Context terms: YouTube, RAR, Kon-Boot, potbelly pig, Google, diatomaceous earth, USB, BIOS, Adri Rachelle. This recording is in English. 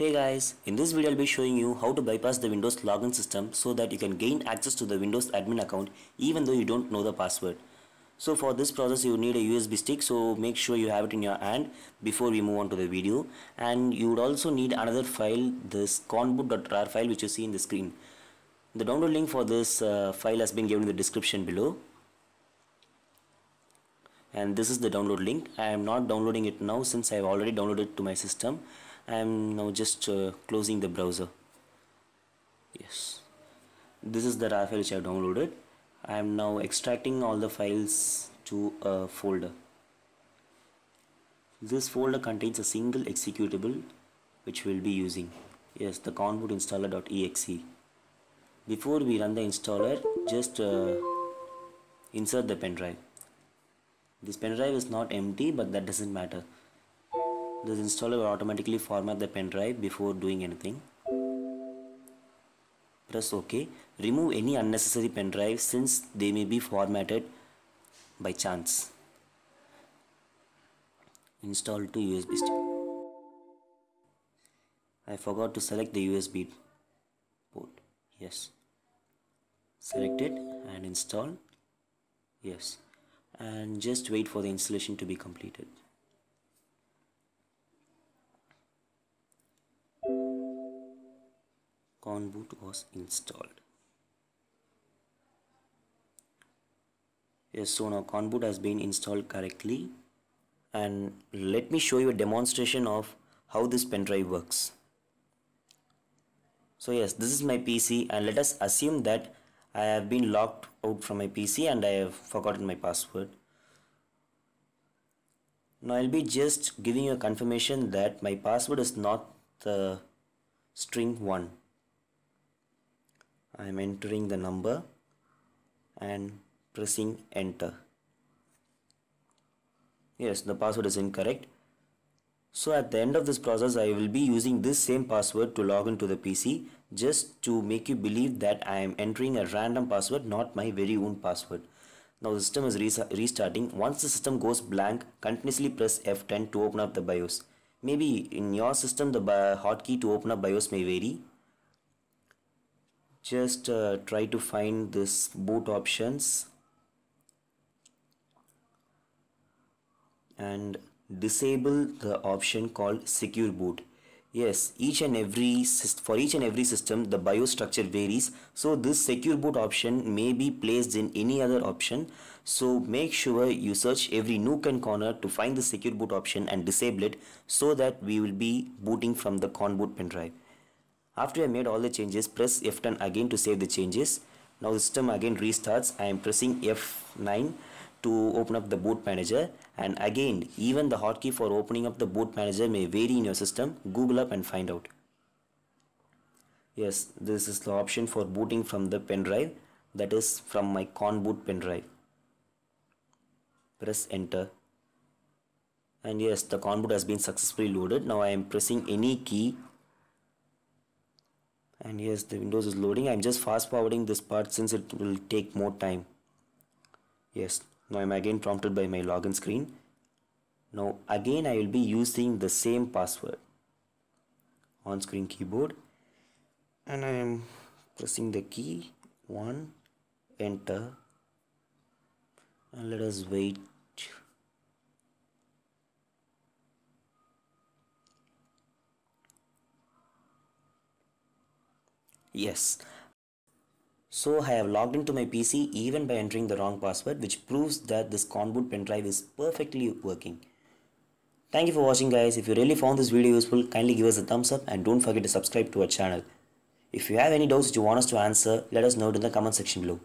Hey guys, in this video I'll be showing you how to bypass the Windows login system so that you can gain access to the Windows admin account even though you don't know the password. So for this process you need a USB stick, so make sure you have it in your hand before we move on to the video. And you would also need another file, this Kon-Boot.rar file which you see in the screen. The download link for this file has been given in the description below. And this is the download link. I am not downloading it now since I have already downloaded it to my system. I am now just closing the browser. Yes, this is the RAR file which I have downloaded. I am now extracting all the files to a folder. This folder contains a single executable which we will be using. Yes, the Kon-Boot installer.exe. Before we run the installer, just insert the pen drive. This pen drive is not empty, but that doesn't matter. This installer will automatically format the pen drive before doing anything. Press OK. Remove any unnecessary pen drive since they may be formatted by chance. Install to USB stick. I forgot to select the USB port. Yes. Select it and install. Yes. And just wait for the installation to be completed. Kon-Boot was installed. Yes, so now Kon-Boot has been installed correctly, and let me show you a demonstration of how this pen drive works. So yes, this is my PC, and let us assume that I have been locked out from my PC and I have forgotten my password. Now I'll be just giving you a confirmation that my password is not the string 1. I am entering the number and pressing enter. Yes, the password is incorrect. So at the end of this process I will be using this same password to log into the PC, just to make you believe that I am entering a random password, not my very own password. Now the system is restarting. Once the system goes blank, continuously press F10 to open up the BIOS. Maybe in your system the hotkey to open up BIOS may vary. Just try to find this boot options and disable the option called secure boot. Yes, for each and every system the BIOS structure varies, so this secure boot option may be placed in any other option, so make sure you search every nook and corner to find the secure boot option and disable it, so that we will be booting from the Kon-Boot pen drive. After I made all the changes, press F10 again to save the changes. Now the system again restarts. I am pressing F9 to open up the boot manager, and again even the hotkey for opening up the boot manager may vary in your system. Google up and find out. Yes, this is the option for booting from the pen drive, that is from my Kon-Boot pen drive. Press enter, and yes, the Kon-Boot has been successfully loaded. Now I am pressing any key, and yes, the Windows is loading. I am just fast forwarding this part since it will take more time. Yes. Now I am again prompted by my login screen. Now again I will be using the same password. On screen keyboard. And I am pressing the key 1. Enter. And let us wait. Yes. So I have logged into my PC even by entering the wrong password, which proves that this Kon-Boot pen drive is perfectly working. Thank you for watching guys. If you really found this video useful, kindly give us a thumbs up and don't forget to subscribe to our channel. If you have any doubts that you want us to answer, let us know in the comment section below.